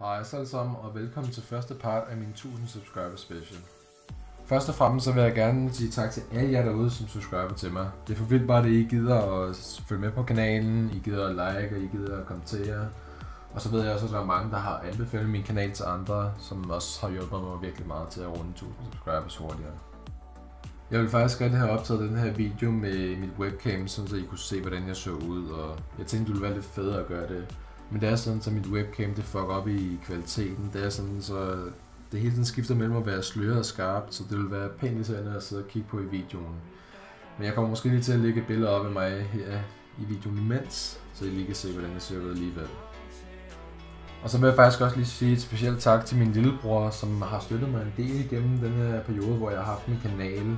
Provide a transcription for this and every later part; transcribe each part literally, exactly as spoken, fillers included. Hej så alle sammen og velkommen til første part af min tusind subscriber special. Først og fremmest så vil jeg gerne sige tak til alle jer derude som subscriber til mig. Det er for vildt bare det I gider at følge med på kanalen, I gider at like og I gider at kommentere. Og så ved jeg også at der er mange der har anbefalet min kanal til andre, som også har hjulpet mig virkelig meget til at runde tusind subscribers hurtigere. Jeg ville faktisk godt have optaget den her video med mit webcam, så I kunne se hvordan jeg så ud, og jeg tænkte det ville være lidt federe at gøre det. Men det er sådan, så mit webcam det fucker op i kvaliteten, det er sådan, så det hele tiden skifter mellem at være sløret og skarpt, så det vil være pænt irriterende at sidde og kigge på i videoen. Men jeg kommer måske lige til at lægge et billede op af mig her i videoen imens, så I lige kan se, hvordan det ser ud alligevel. Og så vil jeg faktisk også lige sige et specielt tak til min lillebror, som har støttet mig en del igennem den her periode, hvor jeg har haft min kanal.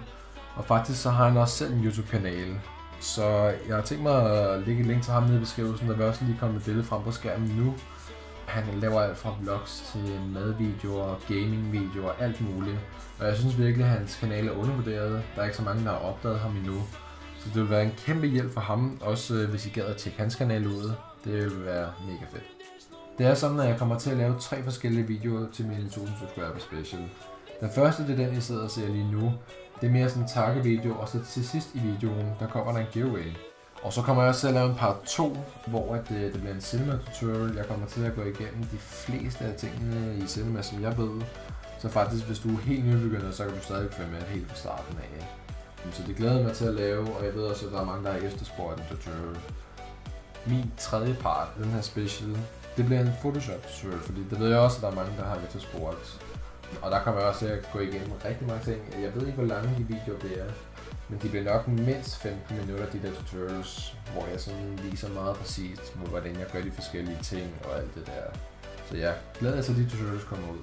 Og faktisk så har han også selv en YouTube-kanal. Så jeg har tænkt mig at lægge et link til ham nede i beskrivelsen, der vil også lige komme et billede frem på skærmen nu. Han laver alt fra vlogs til madvideoer, gamingvideoer og alt muligt. Og jeg synes virkelig, at hans kanal er undervurderet. Der er ikke så mange, der har opdaget ham endnu. Så det vil være en kæmpe hjælp for ham, også hvis I gad at tjekke hans kanal ud. Det vil være mega fedt. Det er sådan, at jeg kommer til at lave tre forskellige videoer til min tusind subscriber special. Den første, det er den, I sidder og ser lige nu. Det er mere sådan en takkevideo, og så til sidst i videoen, der kommer der en giveaway. Og så kommer jeg også til at lave en part to, hvor at det, det bliver en cinema tutorial. Jeg kommer til at gå igennem de fleste af tingene i cinema, som jeg ved. Så faktisk, hvis du er helt nybegynder, så kan du stadig følge med helt fra starten af. Så det glæder jeg mig til at lave, og jeg ved også, at der er mange, der har efterspurgt en tutorial. Min tredje part, den her special, det bliver en Photoshop tutorial, fordi det ved jeg også, at der er mange, der har efterspurgt. Og der kommer jeg også til at gå igennem rigtig mange ting. Jeg ved ikke, hvor lange de videoer det er, men de bliver nok mindst femten minutter, de der tutorials, hvor jeg sådan viser meget præcist, hvordan jeg gør de forskellige ting og alt det der. Så jeg glæder mig til, at de tutorials kommer ud.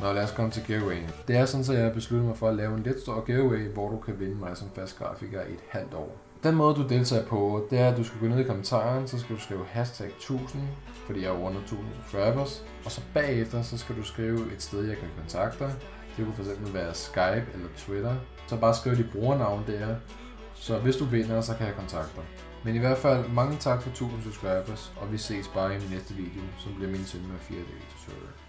Nå, lad os komme til giveawayen. Det er sådan, så jeg har besluttet mig for at lave en lidt stor giveaway, hvor du kan vinde mig som fast grafiker i et halvt år. Den måde, du deltager på, det er, at du skal gå ned i kommentaren, så skal du skrive hashtag tusind, fordi jeg har rundet tusind subscribers, og så bagefter, så skal du skrive et sted, jeg kan kontakte dig. Det kunne fx være Skype eller Twitter. Så bare skriv dit brugernavn der, så hvis du vinder, så kan jeg kontakte dig. Men i hvert fald, mange tak for tusind subscribers, og vi ses bare i min næste video, som bliver min Cinema fire D tutorial.